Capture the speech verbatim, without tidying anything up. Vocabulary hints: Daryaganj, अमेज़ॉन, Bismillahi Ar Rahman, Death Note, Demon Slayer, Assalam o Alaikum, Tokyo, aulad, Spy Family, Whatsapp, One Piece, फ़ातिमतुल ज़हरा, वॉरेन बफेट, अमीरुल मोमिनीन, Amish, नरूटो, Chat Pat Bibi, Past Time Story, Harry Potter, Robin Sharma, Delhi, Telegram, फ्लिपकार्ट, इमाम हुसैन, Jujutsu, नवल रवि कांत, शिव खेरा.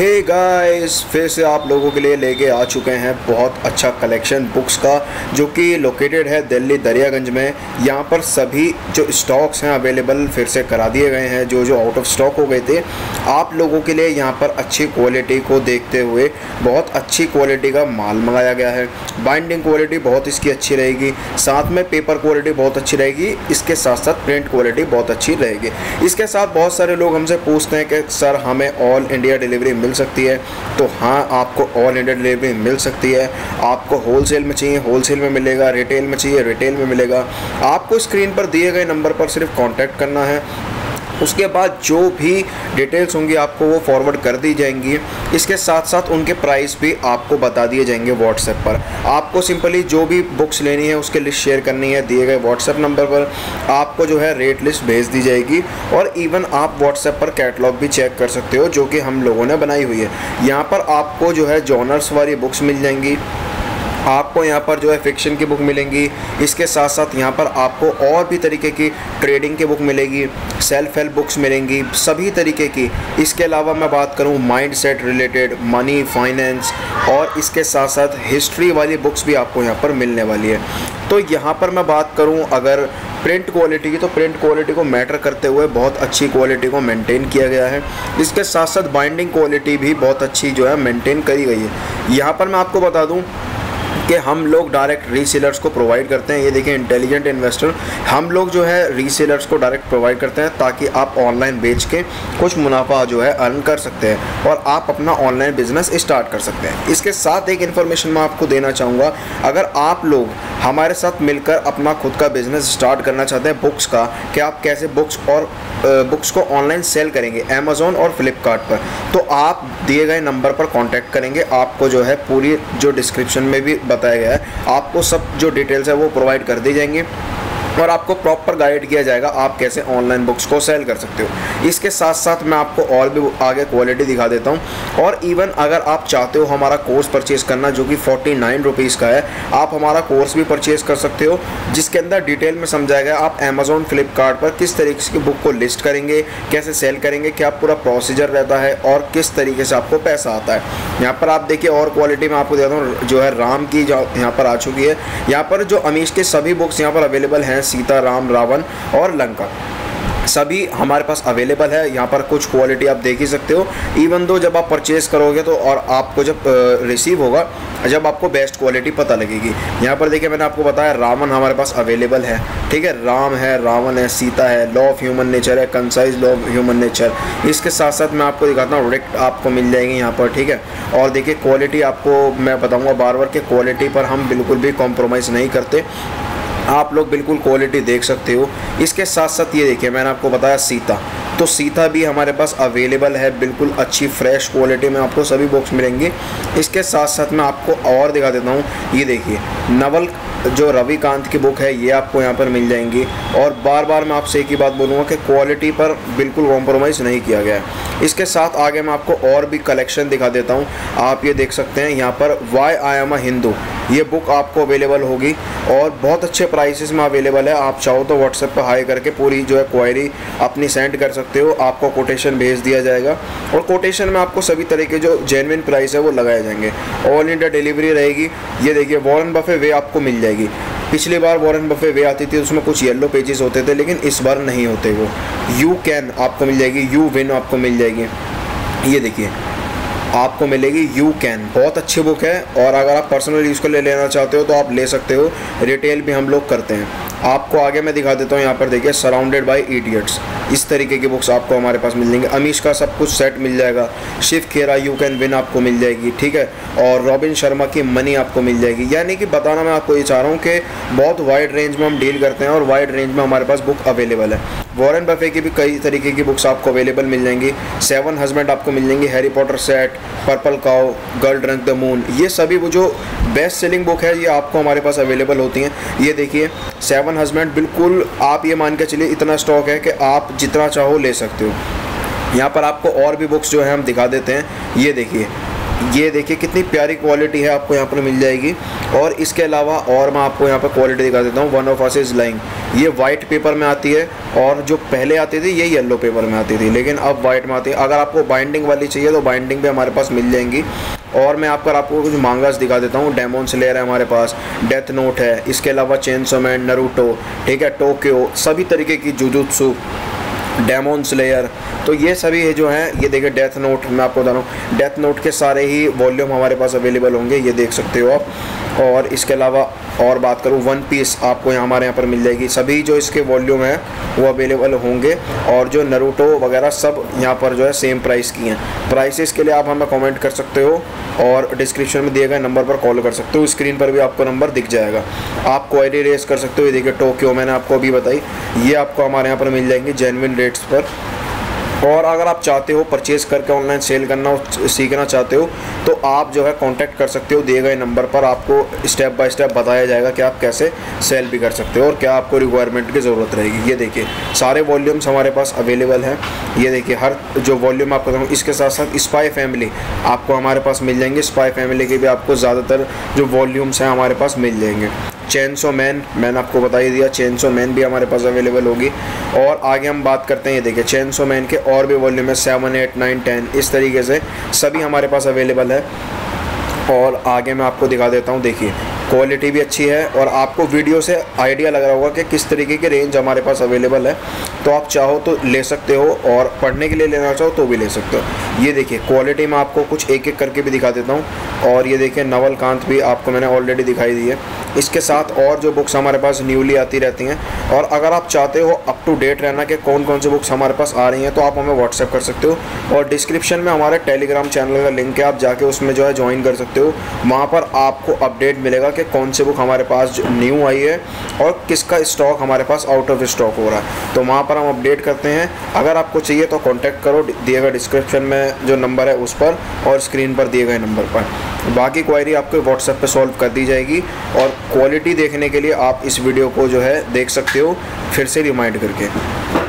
Hey guys, फिर से आप लोगों के लिए लेके आ चुके हैं बहुत अच्छा कलेक्शन बुक्स का, जो कि लोकेटेड है दिल्ली दरियागंज में। यहाँ पर सभी जो स्टॉक्स हैं अवेलेबल फिर से करा दिए गए हैं, जो जो आउट ऑफ स्टॉक हो गए थे आप लोगों के लिए। यहाँ पर अच्छी क्वालिटी को देखते हुए बहुत अच्छी क्वालिटी का माल मंगाया गया है। बाइंडिंग क्वालिटी बहुत इसकी अच्छी रहेगी, साथ में पेपर क्वालिटी बहुत अच्छी रहेगी, इसके साथ साथ प्रिंट क्वालिटी बहुत अच्छी रहेगी। इसके साथ बहुत सारे लोग हमसे पूछते हैं कि सर हमें ऑल इंडिया डिलीवरी मिल सकती है, तो हाँ, आपको ऑल इंडिया डिलीवरी मिल सकती है। आपको होलसेल में चाहिए, होलसेल में मिलेगा, रिटेल में चाहिए, रिटेल में मिलेगा। आपको स्क्रीन पर दिए गए नंबर पर सिर्फ कांटेक्ट करना है। उसके बाद जो भी डिटेल्स होंगी आपको वो फॉरवर्ड कर दी जाएंगी। इसके साथ साथ उनके प्राइस भी आपको बता दिए जाएंगे व्हाट्सएप पर। आपको सिंपली जो भी बुक्स लेनी है उसके लिस्ट शेयर करनी है दिए गए व्हाट्सएप नंबर पर। आपको जो है रेट लिस्ट भेज दी जाएगी, और इवन आप व्हाट्सएप पर कैटलॉग भी चेक कर सकते हो, जो कि हम लोगों ने बनाई हुई है। यहाँ पर आपको जो है जॉनर्स वाली बुक्स मिल जाएंगी, आपको यहाँ पर जो है फिक्शन की बुक मिलेंगी। इसके साथ साथ यहाँ पर आपको और भी तरीके की ट्रेडिंग की बुक मिलेगी, सेल्फ हेल्प बुक्स मिलेंगी, सभी तरीके की। इसके अलावा मैं बात करूँ माइंडसेट रिलेटेड, मनी, फाइनेंस, और इसके साथ साथ हिस्ट्री वाली बुक्स भी आपको यहाँ पर मिलने वाली है। तो यहाँ पर मैं बात करूँ अगर प्रिंट क्वालिटी की, तो प्रिंट क्वालिटी को मैटर करते हुए बहुत अच्छी क्वालिटी को मेंटेन किया गया है। इसके साथ साथ बाइंडिंग क्वालिटी भी बहुत अच्छी जो है मेंटेन करी गई है। यहाँ पर मैं आपको बता दूँ कि हम लोग डायरेक्ट रीसेलर्स को प्रोवाइड करते हैं। ये देखिए, इंटेलिजेंट इन्वेस्टर, हम लोग जो है रीसेलर्स को डायरेक्ट प्रोवाइड करते हैं, ताकि आप ऑनलाइन बेच के कुछ मुनाफा जो है अर्न कर सकते हैं और आप अपना ऑनलाइन बिजनेस स्टार्ट कर सकते हैं। इसके साथ एक इन्फॉर्मेशन मैं आपको देना चाहूँगा, अगर आप लोग हमारे साथ मिलकर अपना खुद का बिजनेस स्टार्ट करना चाहते हैं बुक्स का, कि आप कैसे बुक्स और बुक्स को ऑनलाइन सेल करेंगे अमेज़ॉन और फ्लिपकार्ट पर, तो आप दिए गए नंबर पर कॉन्टैक्ट करेंगे। आपको जो है पूरी जो डिस्क्रिप्शन में भी बताया गया है, आपको सब जो डिटेल्स है वो प्रोवाइड कर दी जाएंगी, और आपको प्रॉपर गाइड किया जाएगा आप कैसे ऑनलाइन बुक्स को सेल कर सकते हो। इसके साथ साथ मैं आपको और भी आगे क्वालिटी दिखा देता हूं। और इवन अगर आप चाहते हो हमारा कोर्स परचेज़ करना, जो कि फोर्टी नाइन रुपीज़ का है, आप हमारा कोर्स भी परचेज़ कर सकते हो, जिसके अंदर डिटेल में समझाया गया आप अमेज़ॉन फ्लिपकार्ट पर किस तरीके की बुक को लिस्ट करेंगे, कैसे सेल करेंगे, क्या पूरा प्रोसीजर रहता है, और किस तरीके से आपको पैसा आता है। यहाँ पर आप देखिए और क्वालिटी में आपको देता हूँ, जो है राम की जो यहाँ पर आ चुकी है। यहाँ पर जो अमीश के सभी बुक्स यहाँ पर अवेलेबल हैं, सीता, राम, रावण और लंका, सभी हमारे पास अवेलेबल है। यहाँ पर कुछ क्वालिटी आप देख ही सकते हो। इवन दो जब आप परचेज़ करोगे तो, और आपको जब रिसीव होगा, जब आपको बेस्ट क्वालिटी पता लगेगी। यहाँ पर देखिए, मैंने आपको बताया रावण हमारे पास अवेलेबल है, ठीक है, राम है, रावण है, सीता है, लॉ ऑफ ह्यूमन नेचर है, concise law of human nature. इसके साथ साथ मैं आपको दिखाता हूँ रिक्ट आपको मिल जाएगी यहाँ पर, ठीक है। और देखिए क्वालिटी आपको मैं बताऊँगा बार बार कि क्वालिटी पर हम बिल्कुल भी कॉम्प्रोमाइज़ नहीं करते, आप लोग बिल्कुल क्वालिटी देख सकते हो। इसके साथ साथ ये देखिए, मैंने आपको बताया सीता, तो सीता भी हमारे पास अवेलेबल है, बिल्कुल अच्छी फ्रेश क्वालिटी में आपको सभी बुक्स मिलेंगी। इसके साथ साथ मैं आपको और दिखा देता हूँ, ये देखिए नवल जो रवि कांत की बुक है, ये आपको यहाँ पर मिल जाएंगी। और बार बार मैं आपसे एक ही बात बोलूँगा कि क्वालिटी पर बिल्कुल कॉम्प्रोमाइज़ नहीं किया गया है। इसके साथ आगे मैं आपको और भी कलेक्शन दिखा देता हूँ। आप ये देख सकते हैं यहाँ पर why I am a Hindu, ये बुक आपको अवेलेबल होगी और बहुत अच्छे प्राइसेस में अवेलेबल है। आप चाहो तो व्हाट्सएप पर हाई करके पूरी जो है क्वायरी अपनी सेंड कर सकते हो, आपको कोटेशन भेज दिया जाएगा, और कोटेशन में आपको सभी तरह के जो जेन्युइन प्राइस है वो लगाए जाएंगे। ऑल इंडिया डिलीवरी रहेगी। ये देखिए वॉरेन बफेट वे आपको मिल जाएगी। पिछली बार वॉरेन बफेट वे आती थी, उसमें कुछ येलो पेजेस होते थे, लेकिन इस बार नहीं होते वो। यू कैन आपको मिल जाएगी, यू विन आपको मिल जाएगी, ये देखिए आपको मिलेगी यू कैन, बहुत अच्छी बुक है। और अगर आप पर्सनल यूज़ के लिए लेना चाहते हो तो आप ले सकते हो, रिटेल भी हम लोग करते हैं। आपको आगे मैं दिखा देता हूँ, यहाँ पर देखिए सराउंडेड बाय इडियट्स, इस तरीके की बुक्स आपको हमारे पास मिल जाएंगे। अमीश का सब कुछ सेट मिल जाएगा, शिव खेरा you can win आपको मिल जाएगी, ठीक है, और रॉबिन शर्मा की मनी आपको मिल जाएगी। यानी कि बताना मैं आपको ये चाह रहा हूँ कि बहुत वाइड रेंज में हम डील करते हैं, और वाइड रेंज में हमारे पास बुक अवेलेबल है। वॉरेन बफेट की भी कई तरीके की बुक्स आपको अवेलेबल मिल जाएंगी। सेवन हस्बैंड आपको मिल जाएंगी, Harry Potter set, purple cow, girl drunk the moon, ये सभी वो जो बेस्ट सेलिंग बुक है ये आपको हमारे पास अवेलेबल होती हैं। ये देखिए सेवन हस्बैंड, बिल्कुल आप ये मान के चलिए इतना स्टॉक है कि आप जितना चाहो ले सकते हो। यहाँ पर आपको और भी बुक्स जो है हम दिखा देते हैं। ये देखिए ये देखिए कितनी प्यारी क्वालिटी है, आपको यहाँ पर मिल जाएगी। और इसके अलावा और मैं आपको यहाँ पर क्वालिटी दिखा देता हूँ। One of us is lying, ये वाइट पेपर में आती है और जो पहले आती थी ये येलो पेपर में आती थी, लेकिन अब वाइट में आती है। अगर आपको बाइंडिंग वाली चाहिए तो बाइंडिंग भी हमारे पास मिल जाएंगी। और मैं आपको आपको कुछ मांगास दिखा देता हूँ। डेमन स्लेयर है हमारे पास, डेथ नोट है, इसके अलावा चेनसो मैन, नरूटो, ठीक है, टोक्यो, सभी तरीके की जुजुत्सु, डेमन स्लेयर, तो ये सभी है जो हैं। ये देखिए डेथ नोट, मैं आपको बता रहा हूँ डेथ नोट के सारे ही वॉल्यूम हमारे पास अवेलेबल होंगे, ये देख सकते हो आप। और इसके अलावा और बात करूँ वन पीस आपको यहाँ हमारे यहाँ पर मिल जाएगी, सभी जो इसके वॉल्यूम हैं वो अवेलेबल होंगे। और जो नरूटो वगैरह सब यहाँ पर जो है सेम प्राइस की हैं। प्राइसेस के लिए आप हमें कमेंट कर सकते हो और डिस्क्रिप्शन में दिए गए नंबर पर कॉल कर सकते हो, स्क्रीन पर भी आपको नंबर दिख जाएगा, आप क्वायरी रेस कर सकते हो। ये देखिए टोक्यो मैंने आपको अभी बताई, ये आपको हमारे यहाँ पर मिल जाएंगी जेन्युइन रेट्स पर। और अगर आप चाहते हो परचेज़ करके ऑनलाइन सेल करना सीखना चाहते हो तो आप जो है कांटेक्ट कर सकते हो दिए गए नंबर पर, आपको स्टेप बाय स्टेप बताया जाएगा कि आप कैसे सेल भी कर सकते हो और क्या आपको रिक्वायरमेंट की ज़रूरत रहेगी। ये देखिए सारे वॉल्यूम्स हमारे पास अवेलेबल हैं, ये देखिए हर जो वॉल्यूम आपको बताऊँ। इसके साथ साथ स्पाई फैमिली आपको हमारे पास मिल जाएंगे, स्पाई फैमिली के भी आपको ज़्यादातर जो वॉल्यूम्स हैं हमारे पास मिल जाएंगे। चेनसो मैन मैंने आपको बता ही दिया, चेनसो मैन भी हमारे पास अवेलेबल होगी। और आगे हम बात करते हैं, ये देखिए चेनसो मैन के और भी वॉल्यूम है, सेवन एट नाइन टेन इस तरीके से सभी हमारे पास अवेलेबल है। और आगे मैं आपको दिखा देता हूँ, देखिए क्वालिटी भी अच्छी है और आपको वीडियो से आइडिया लग रहा होगा कि किस तरीके की रेंज हमारे पास अवेलेबल है, तो आप चाहो तो ले सकते हो और पढ़ने के लिए लेना चाहो तो भी ले सकते हो। ये देखिए क्वालिटी में आपको कुछ एक एक करके भी दिखा देता हूँ। और ये देखिए नवल कांत भी आपको मैंने ऑलरेडी दिखाई दी है। इसके साथ और जो बुक्स हमारे पास न्यूली आती रहती हैं, और अगर आप चाहते हो अप टू डेट रहना कि कौन कौन सी बुक्स हमारे पास आ रही हैं तो आप हमें व्हाट्सएप कर सकते हो। और डिस्क्रिप्शन में हमारे टेलीग्राम चैनल का लिंक है, आप जाके उसमें जो है ज्वाइन कर सकते हो। वहाँ पर आपको अपडेट मिलेगा कि कौन सी बुक हमारे पास न्यू आई है और किसका स्टॉक हमारे पास आउट ऑफ स्टॉक हो रहा है, तो वहाँ पर हम अपडेट करते हैं। अगर आपको चाहिए तो कॉन्टैक्ट करो दिए गए डिस्क्रिप्शन में जो नंबर है उस पर और स्क्रीन पर दिए गए नंबर पर। बाकी क्वायरी आपको व्हाट्सएप पे सॉल्व कर दी जाएगी। और क्वालिटी देखने के लिए आप इस वीडियो को जो है देख सकते हो फिर से रिमाइंड करके।